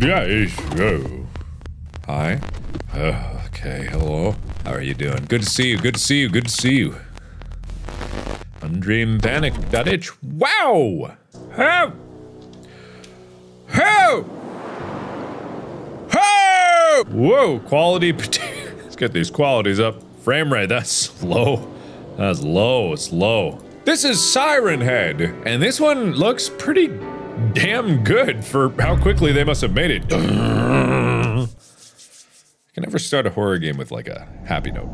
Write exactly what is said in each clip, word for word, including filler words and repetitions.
Yes, hello. Hi. Uh, okay, hello. How are you doing? Good to see you, good to see you, good to see you. Undream panic, that itch. Wow! How? How? How? Whoa, quality. Let's get these qualities up. Frame rate, that's low. That's low, it's low. This is Siren Head, and this one looks pretty damn good for how quickly they must have made it. I can never start a horror game with like a happy note.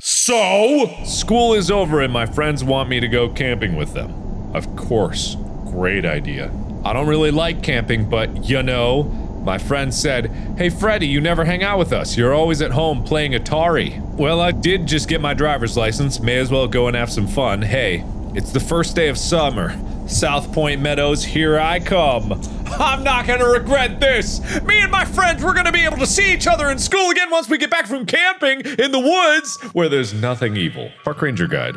So, school is over and my friends want me to go camping with them. Of course, great idea. I don't really like camping, but you know, my friend said, hey Freddie, you never hang out with us. You're always at home playing Atari. Well, I did just get my driver's license. May as well go and have some fun. Hey, it's the first day of summer. South Point Meadows, here I come. I'm not gonna regret this. Me and my friends, we're gonna be able to see each other in school again once we get back from camping in the woods where there's nothing evil. Park Ranger Guide.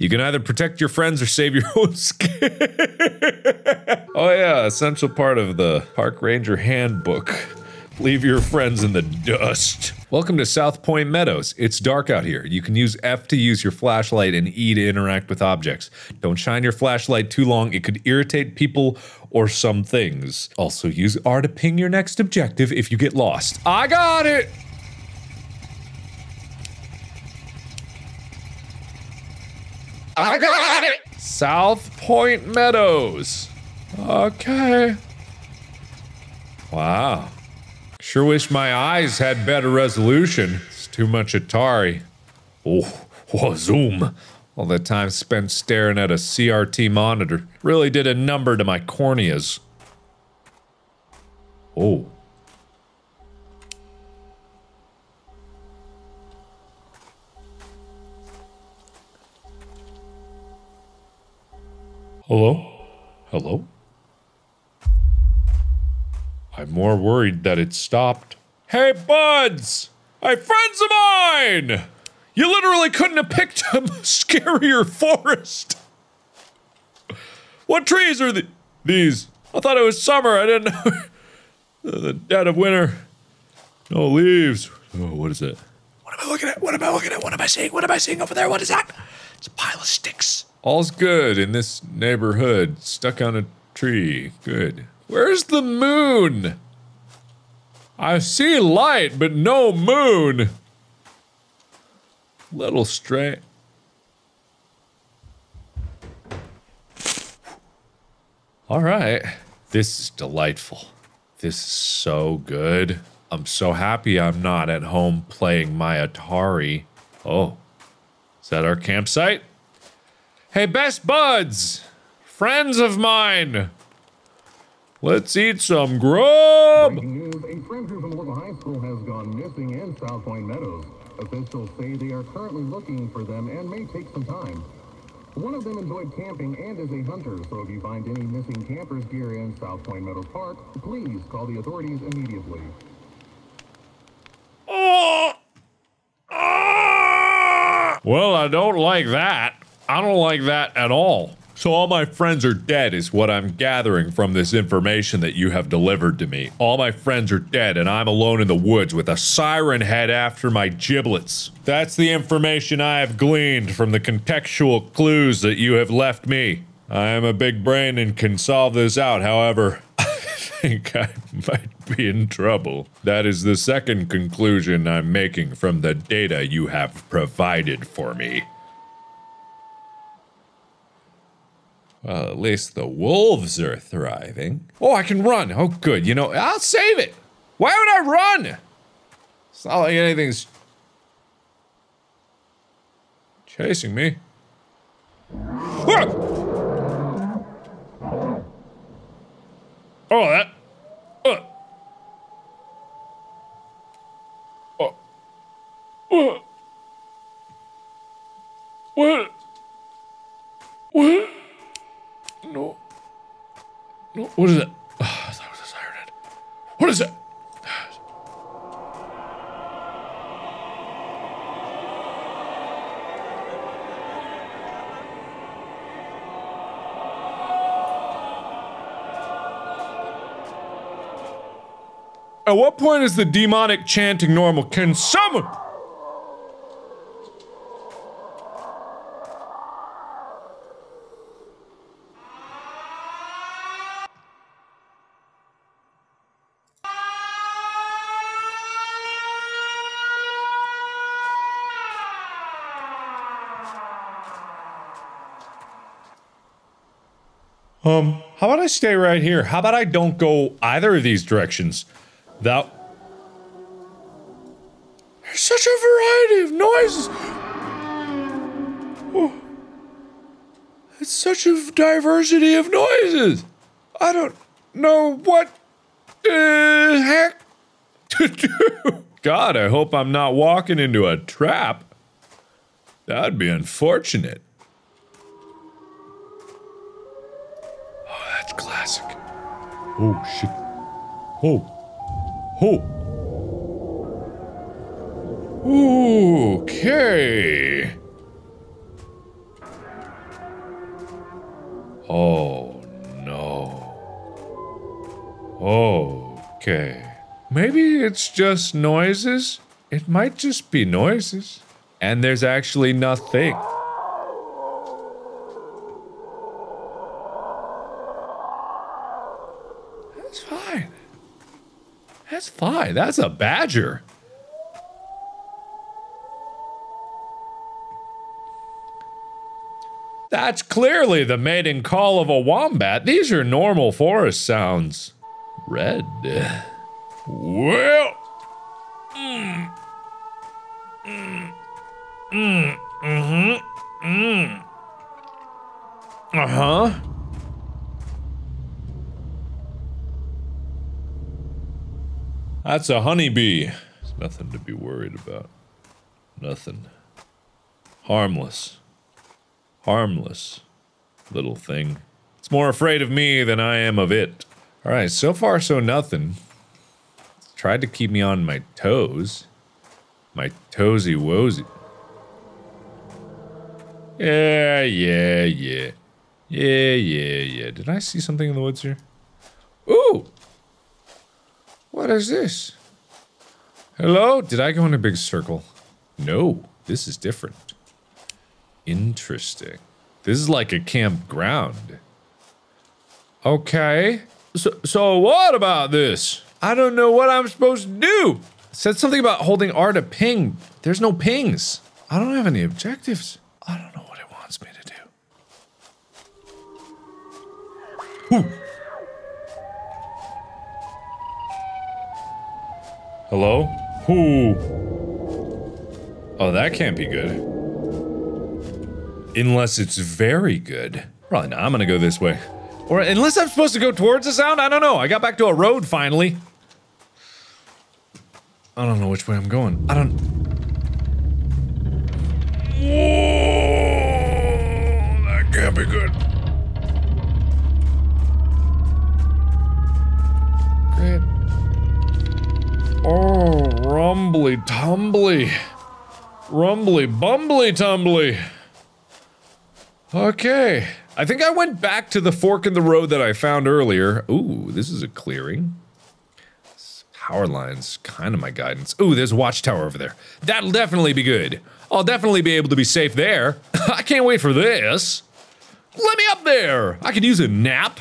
You can either protect your friends or save your own skin. Oh yeah, essential part of the Park Ranger Handbook. Leave your friends in the dust. Welcome to South Point Meadows. It's dark out here. You can use F to use your flashlight and E to interact with objects. Don't shine your flashlight too long. It could irritate people or some things. Also use R to ping your next objective if you get lost. I got it! I got it! South Point Meadows. Okay. Wow. Sure wish my eyes had better resolution. It's too much Atari. Oh, oh, zoom. All that time spent staring at a C R T monitor really did a number to my corneas. Oh. Hello? Hello? I'm more worried that it stopped. Hey, buds! Hey, friends of mine! You literally couldn't have picked a scarier forest. What trees are the these? I thought it was summer, I didn't know. The dead of winter. No leaves. Oh, what is it? What am I looking at? What am I looking at? What am I seeing? What am I seeing over there? What is that? It's a pile of sticks. All's good in this neighborhood. Stuck on a tree. Good. Where's the moon? I see light, but no moon. Little strange. All right. This is delightful. This is so good. I'm so happy I'm not at home playing my Atari. Oh, is that our campsite? Hey, best buds, friends of mine. Let's eat some grub! Breaking news, a stranger from a local high school has gone missing in South Point Meadows. Officials say they are currently looking for them and may take some time. One of them enjoyed camping and is a hunter, so if you find any missing campers here in South Point Meadows Park, please call the authorities immediately. Oh! Ah! Well, I don't like that. I don't like that at all. So all my friends are dead is what I'm gathering from this information that you have delivered to me. All my friends are dead and I'm alone in the woods with a siren head after my giblets. That's the information I have gleaned from the contextual clues that you have left me. I am a big brain and can solve this out, however, I think I might be in trouble. That is the second conclusion I'm making from the data you have provided for me. Well, at least the wolves are thriving. Oh, I can run. Oh, good. You know, I'll save it. Why would I run? It's not like anything's chasing me. Oh, that. Oh. Oh. What? What? What? No. No, what is that? Oh, I thought it was a siren head. What is that? At what point is the demonic chanting normal? Can someone? Um, how about I stay right here? How about I don't go either of these directions? That... There's such a variety of noises! Oh. It's such a diversity of noises! I don't know what the heck to do! God, I hope I'm not walking into a trap. That'd be unfortunate. Classic. Oh shit. Oh. Oh. Okay. Oh no. Okay. Maybe it's just noises. It might just be noises. And there's actually nothing. That's fine. That's a badger. That's clearly the mating call of a wombat. These are normal forest sounds. Red. Well. Mm. Mm. Mm. Mm-hmm. Mm. Uh-huh. That's a honeybee. There's nothing to be worried about. Nothing. Harmless. Harmless. Little thing. It's more afraid of me than I am of it. Alright, so far so nothing. It's tried to keep me on my toes. My toesy woesy. Yeah, yeah, yeah. Yeah, yeah, yeah. Did I see something in the woods here? Ooh! What is this? Hello? Did I go in a big circle? No, this is different. Interesting. This is like a campground. Okay. So, so what about this? I don't know what I'm supposed to do. It said something about holding R to ping. There's no pings. I don't have any objectives. I don't know what it wants me to do. Ooh. Hello? Who? Oh, that can't be good. Unless it's very good. Probably not. I'm gonna go this way. Or unless I'm supposed to go towards the sound? I don't know. I got back to a road finally. I don't know which way I'm going. I don't... Whoa, that can't be good. Great. Oh, rumbly tumbly. Rumbly bumbly tumbly. Okay. I think I went back to the fork in the road that I found earlier. Ooh, this is a clearing. This power line's kind of my guidance. Ooh, there's a watchtower over there. That'll definitely be good. I'll definitely be able to be safe there. I can't wait for this. Let me up there. I could use a nap.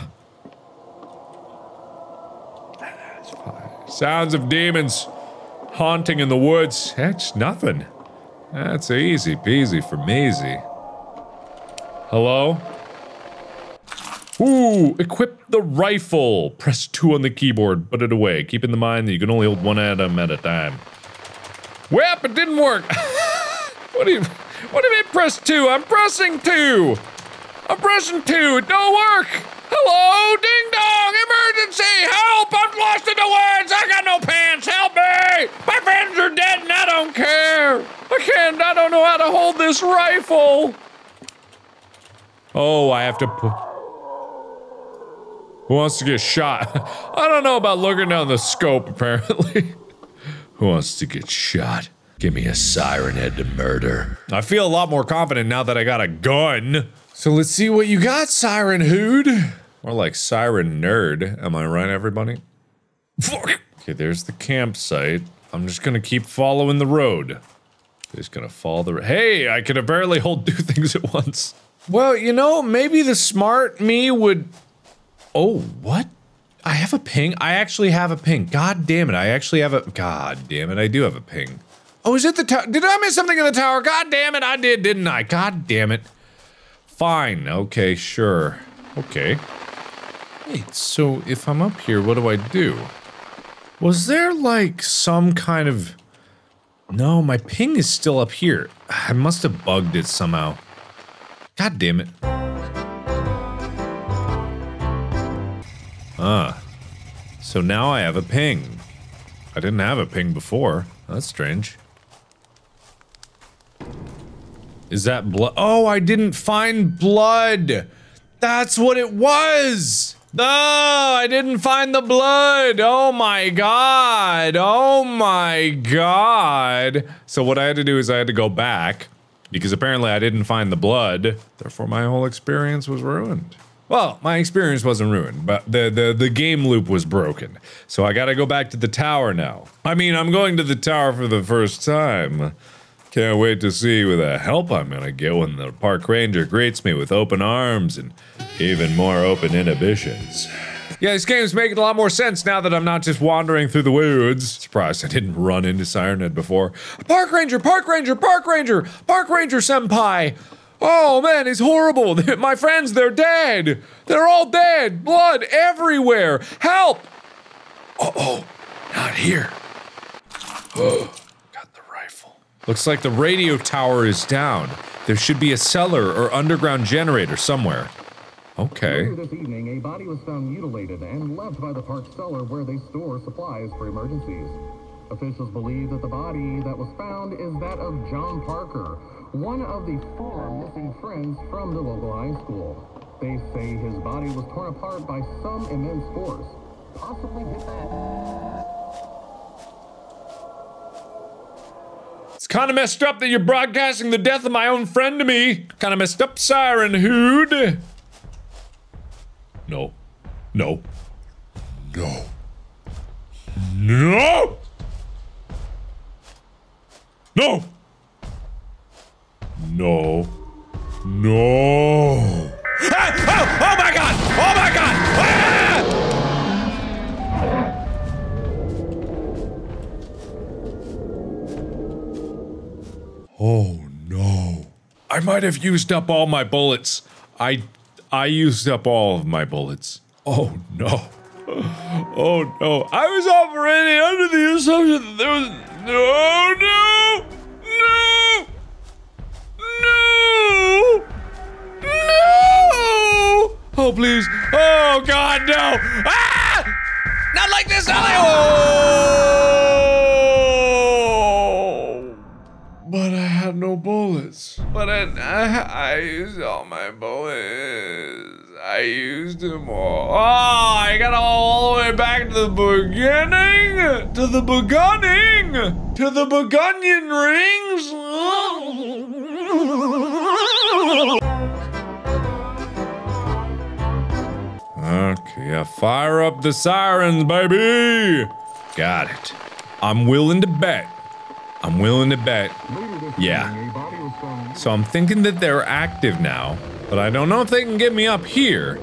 Sounds of demons haunting in the woods. That's nothing. That's easy peasy for measy. Hello? Ooh, equip the rifle. Press two on the keyboard, put it away. Keep in mind that you can only hold one item at a time. Well, it didn't work. What do you, what do you mean press two? I'm pressing two. I'm pressing two, it don't work. Hello, ding dong, emergency, help, I'm lost in the woods, I got no pants, help me! My friends are dead and I don't care! I can't, I don't know how to hold this rifle! Oh, I have to put... Who wants to get shot? I don't know about looking down the scope, apparently. Who wants to get shot? Give me a siren head to murder. I feel a lot more confident now that I got a gun. So let's see what you got, Siren Hood. More like Siren Nerd, am I right, everybody? Fuck! Okay, there's the campsite. I'm just gonna keep following the road. Just gonna follow the- Hey, I can apparently hold two things at once. Well, you know, maybe the smart me would- Oh, what? I have a ping? I actually have a ping. God damn it, I actually have a- God damn it, I do have a ping. Oh, is it the tower? Did I miss something in the tower? God damn it, I did, didn't I? God damn it. Fine, okay, sure. Okay. Wait, so if I'm up here, what do I do? Was there, like, some kind of- No, my ping is still up here. I must have bugged it somehow. God damn it. Ah. So now I have a ping. I didn't have a ping before. That's strange. Is that blood? Oh, I didn't find blood! That's what it was! No, oh, I didn't find the blood. Oh my god. Oh my god. So what I had to do is I had to go back because apparently I didn't find the blood. Therefore my whole experience was ruined. Well, my experience wasn't ruined, but the the the game loop was broken. So I got to go back to the tower now. I mean, I'm going to the tower for the first time. Can't wait to see what the help I'm gonna get when the park ranger greets me with open arms and even more open inhibitions. Yeah, this game's making a lot more sense now that I'm not just wandering through the woods. Surprised I didn't run into Siren Head before. Park ranger, park ranger, park ranger, park ranger senpai! Oh man, it's horrible! My friends, they're dead! They're all dead! Blood everywhere! Help! Uh-oh, not here. Oh. Looks like the radio tower is down. There should be a cellar or underground generator somewhere. Okay. Later this evening, a body was found mutilated and left by the park cellar where they store supplies for emergencies. Officials believe that the body that was found is that of John Parker, one of the four missing friends from the local high school. They say his body was torn apart by some immense force, possibly hit that. It's kind of messed up that you're broadcasting the death of my own friend to me. Kind of messed up, Siren Head. No. No. No. No! No! No. No. Ah! Oh! Oh my god! Oh my god! Ah! Oh no. I might have used up all my bullets. I- I used up all of my bullets. Oh no. Oh no. I was operating under the assumption that there was- No, no! No! No! No! Oh please. Oh god, no! Ah! Not like this, not like- Oh! But I had no bullets. But I, I, I used all my bullets. I used them all. Oh, I gotta all the way back to the beginning. To the beginning. To the begonion rings. Okay, yeah, fire up the sirens, baby. Got it. I'm willing to bet. I'm willing to bet, yeah. So I'm thinking that they're active now, but I don't know if they can get me up here,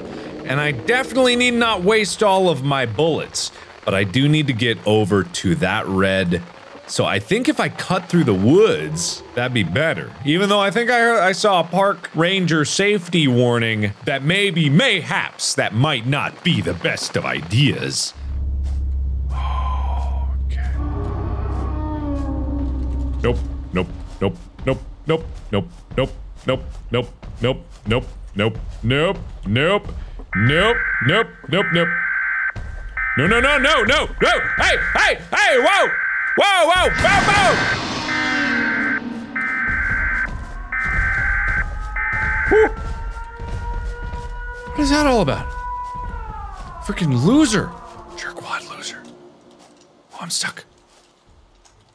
and I definitely need not waste all of my bullets, but I do need to get over to that red. So I think if I cut through the woods, that'd be better. Even though I think I heard, I saw a park ranger safety warning that maybe, mayhaps, that might not be the best of ideas. Nope, nope, nope, nope, nope, nope, nope, nope, nope, nope, nope, nope, nope, nope, nope, nope, nope, nope. No, no, no, no, no, no! Hey, hey, hey, whoa! Whoa, whoa, whoa, whoa! What is that all about? Freaking loser! Jerkwad loser. Oh, I'm stuck.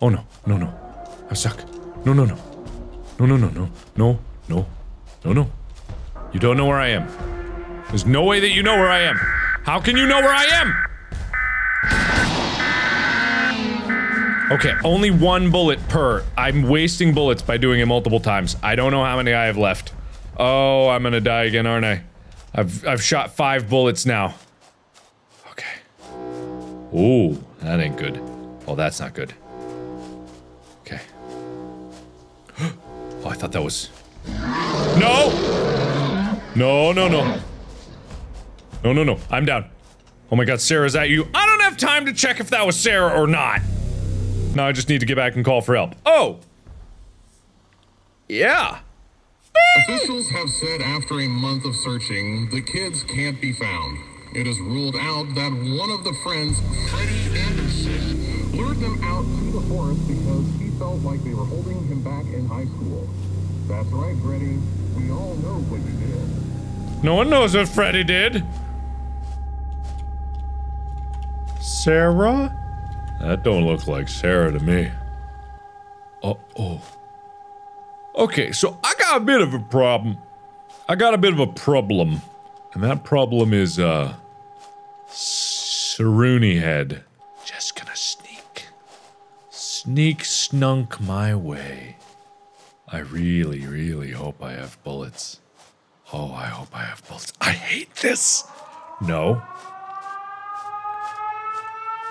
Oh no, no, no. I'm stuck. No, no, no. No, no, no, no. No, no. No, no. You don't know where I am. There's no way that you know where I am. How can you know where I am? Okay, only one bullet per. I'm wasting bullets by doing it multiple times. I don't know how many I have left. Oh, I'm gonna die again, aren't I? I've- I've shot five bullets now. Okay. Ooh, that ain't good. Oh, that's not good. Okay. Oh, I thought that was... No! No, no, no. No, no, no. I'm down. Oh my god, Sarah, is that you? I don't have time to check if that was Sarah or not! Now I just need to get back and call for help. Oh! Yeah! Officials have said after a month of searching, the kids can't be found. It is ruled out that one of the friends, Freddie Anderson, lured them out to the forest because he felt like they were holding him back in high school. That's right, Freddie. We all know what you did. No one knows what Freddie did. Sarah? That don't look like Sarah to me. Uh-oh. Okay, so I got a bit of a problem. I got a bit of a problem. And that problem is, uh... Siren Head. Just gonna sneak. Sneak snunk my way. I really, really hope I have bullets. Oh, I hope I have bullets. I hate this! No.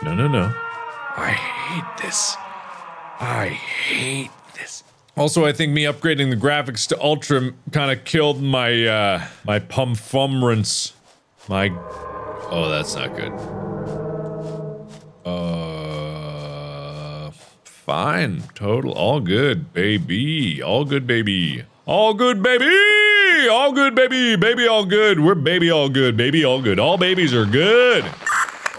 No, no, no. I hate this. I hate this. Also, I think me upgrading the graphics to Ultra kind of killed my, uh, my pumfumrance. My... Oh, that's not good. Uh... Fine. Total. All good, baby. All good, baby. All good, baby! All good, baby! Baby all good. We're baby all good. Baby all good. All babies are good!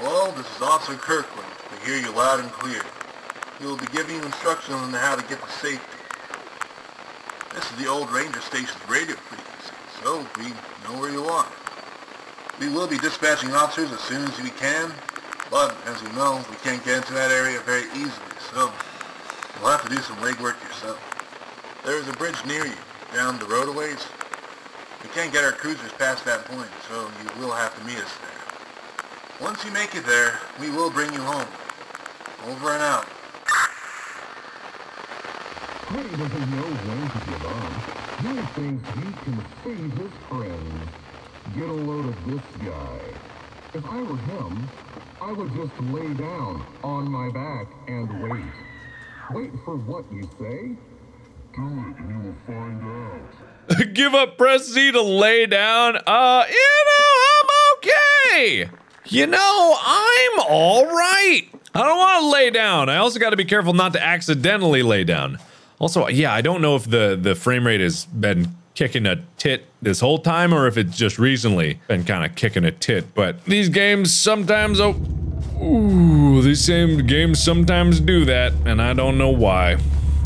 Hello, this is Officer Kirkland. I hear you loud and clear. He will be giving you instructions on how to get to safety. This is the old ranger station's radio frequency, so we know where you are. We will be dispatching officers as soon as we can, but as you know, we can't get into that area very easily, so you'll have to do some legwork yourself. There is a bridge near you, down the road a ways. We can't get our cruisers past that point, so you will have to meet us there. Once you make it there, we will bring you home. Over and out. He doesn't know when to give up. He thinks he can save his friend. Get a load of this guy. If I were him, I would just lay down on my back and wait. Wait for what you say? Do it and you will find out. Give up, press Z to lay down. Uh, you know, I'm okay. You know, I'm alright. I don't want to lay down. I also got to be careful not to accidentally lay down. Also, yeah, I don't know if the, the frame rate has been kicking a tit this whole time or if it's just recently been kind of kicking a tit, but these games sometimes, oh, ooh, these same games sometimes do that, and I don't know why.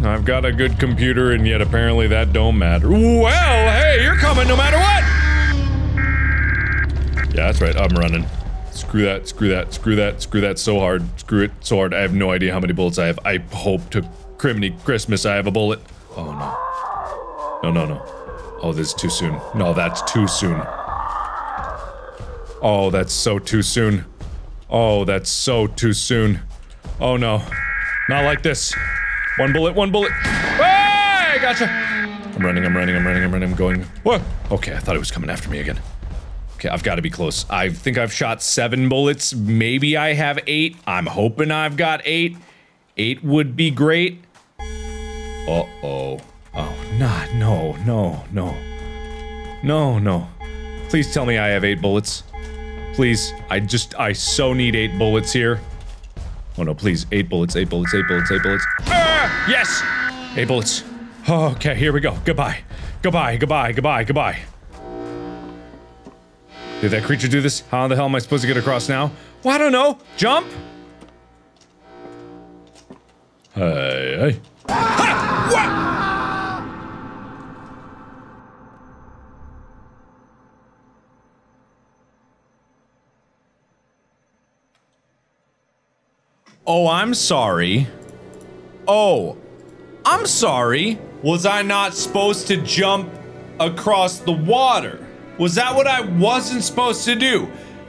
I've got a good computer, and yet apparently that don't matter. Well, hey, you're coming no matter what! Yeah, that's right, I'm running. Screw that, screw that, screw that, screw that so hard, screw it so hard. I have no idea how many bullets I have. I hope to... Criminy Christmas, I have a bullet. Oh no. No, no, no. Oh, this is too soon. No, that's too soon. Oh, that's so too soon. Oh, that's so too soon. Oh no. Not like this. One bullet, one bullet. Hey, gotcha! I'm running, I'm running, I'm running, I'm running, I'm going. Whoa! Okay, I thought it was coming after me again. Okay, I've gotta be close. I think I've shot seven bullets. Maybe I have eight. I'm hoping I've got eight. Eight would be great. Uh-oh. Oh, nah, no, no, no. No, no. Please tell me I have eight bullets. Please. I just- I so need eight bullets here. Oh no, please. Eight bullets, eight bullets, eight bullets, eight bullets. Ah, yes! Eight bullets. Oh, okay, here we go. Goodbye. Goodbye, goodbye, goodbye, goodbye. Did that creature do this? How the hell am I supposed to get across now? Well, I don't know. Jump? Hey, hey. Ah, oh, I'm sorry. Oh, I'm sorry. Was I not supposed to jump across the water? Was that what I wasn't supposed to do?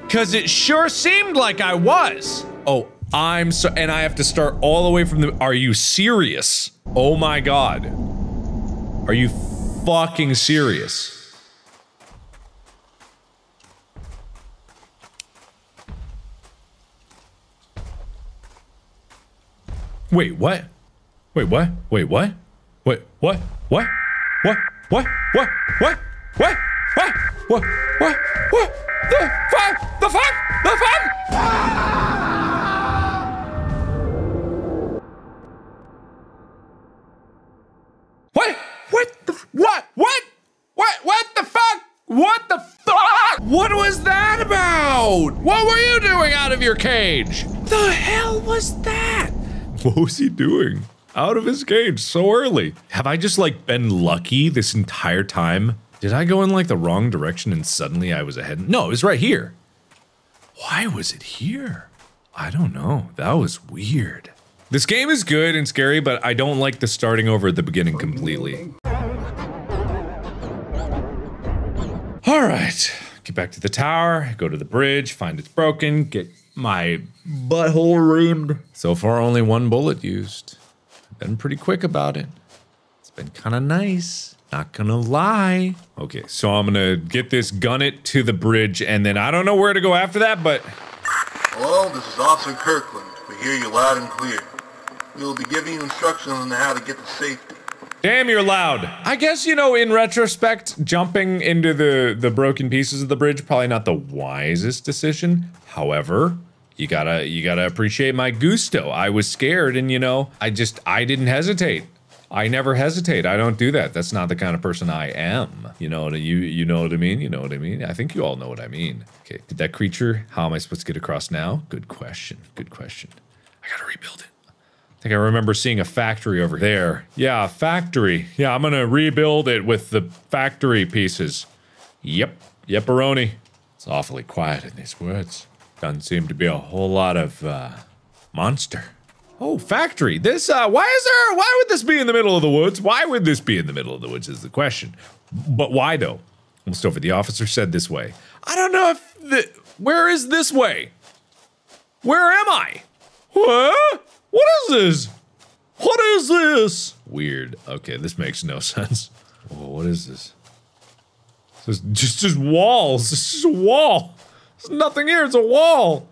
'Cause it sure seemed like I was. Oh, I'm so- and I have to start all the way from the- Are you serious? Oh my god. Are you fucking serious? Wait, what? Wait, what? Wait, what? Wait, what? What? What? What? What? What? What? What? What? What? What? The fuck? The fuck? The fuck? What? What the? What? What? What? What the fuck? What the fuck? What was that about? What were you doing out of your cage? The hell was that? What was he doing? Out of his cage so early. Have I just like been lucky this entire time? Did I go in like the wrong direction and suddenly I was ahead? No, it was right here. Why was it here? I don't know. That was weird. This game is good and scary, but I don't like the starting over at the beginning completely. All right, get back to the tower, go to the bridge, find it's broken, get my butthole reamed. So far only one bullet used. Been pretty quick about it. It's been kind of nice, not gonna lie. Okay, so I'm gonna get this, gun it to the bridge, and then I don't know where to go after that, but... Hello, this is Officer Kirkland. We hear you loud and clear. We will be giving you instructions on how to get to safety. Damn, you're loud. I guess, you know, in retrospect, jumping into the, the broken pieces of the bridge, probably not the wisest decision. However, You gotta, you gotta appreciate my gusto. I was scared and, you know, I just, I didn't hesitate. I never hesitate. I don't do that. That's not the kind of person I am. You know, you, you know what I mean? You know what I mean? I think you all know what I mean. Okay, did that creature, how am I supposed to get across now? Good question, good question. I gotta rebuild it. I think I remember seeing a factory over there. Yeah, factory. Yeah, I'm gonna rebuild it with the factory pieces. Yep, yep-a-roni. It's awfully quiet in these woods. Doesn't seem to be a whole lot of, uh, monster. Oh, factory. This, uh, why is there, why would this be in the middle of the woods? Why would this be in the middle of the woods is the question. But why though? Almost over. The officer said this way. I don't know if the, where is this way? Where am I? Huh? What is this? What is this? Weird. Okay, this makes no sense. Whoa, what is this? This is just, just walls. It's just a wall. There's nothing here, it's a wall!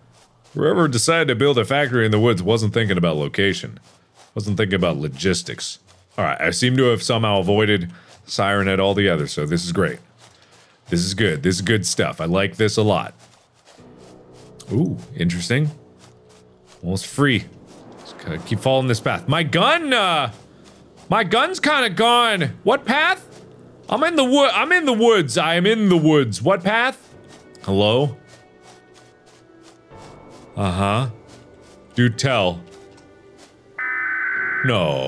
Whoever decided to build a factory in the woods wasn't thinking about location. Wasn't thinking about logistics. Alright, I seem to have somehow avoided Siren Head altogether, so this is great. This is good, this is good stuff. I like this a lot. Ooh, interesting. Almost free. Just gotta keep following this path. My gun, uh... My gun's kinda gone! What path? I'm in the wood- I'm in the woods, I am in the woods. What path? Hello? Uh-huh. Do tell. No.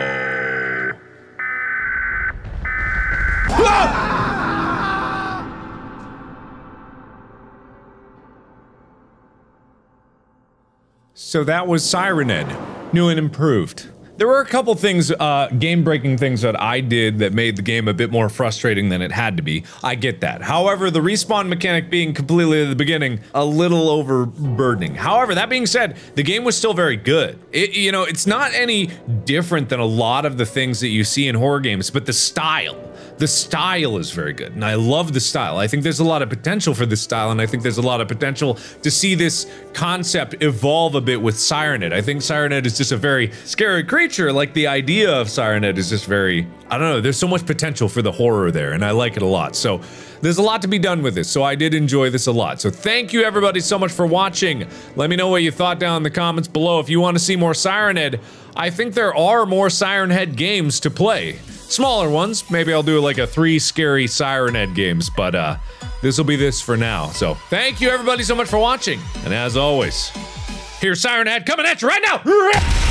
So that was Siren Head. New and improved. There were a couple things, uh, game-breaking things that I did that made the game a bit more frustrating than it had to be. I get that. However, the respawn mechanic being completely at the beginning, a little overburdening. However, that being said, the game was still very good. It, you know, it's not any different than a lot of the things that you see in horror games, but the style. The style is very good, and I love the style. I think there's a lot of potential for this style, and I think there's a lot of potential to see this concept evolve a bit with Siren Head. I think Siren Head is just a very scary creature. Like, the idea of Siren Head is just very, I don't know, there's so much potential for the horror there, and I like it a lot. So there's a lot to be done with this, so I did enjoy this a lot. So thank you everybody so much for watching. Let me know what you thought down in the comments below. If you want to see more Siren Head, I think there are more Siren Head games to play. Smaller ones. Maybe I'll do like a three scary Siren Head games, but uh, this will be this for now. So thank you everybody so much for watching. And as always, here's Siren Head coming at you right now.